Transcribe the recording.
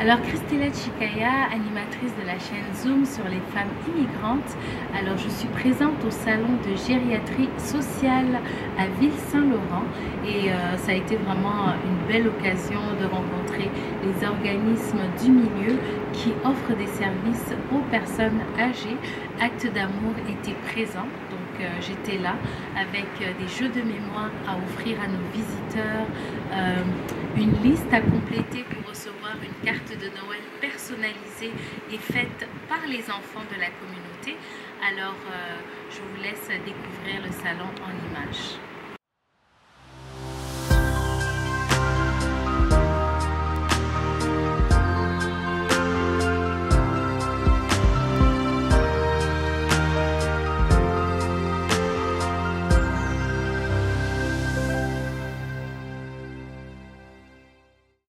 Alors Christelle Chikaya, animatrice de la chaîne Zoom sur les femmes immigrantes. Alors je suis présente au salon de gériatrie sociale à Ville-Saint-Laurent et ça a été vraiment une belle occasion de rencontrer les organismes du milieu qui offrent des services aux personnes âgées. Actes d'amour était présent, donc j'étais là avec des jeux de mémoire à offrir à nos visiteurs, une liste à compléter pour recevoir une carte de Noël personnalisée et faite par les enfants de la communauté. Alors, je vous laisse découvrir le salon en images.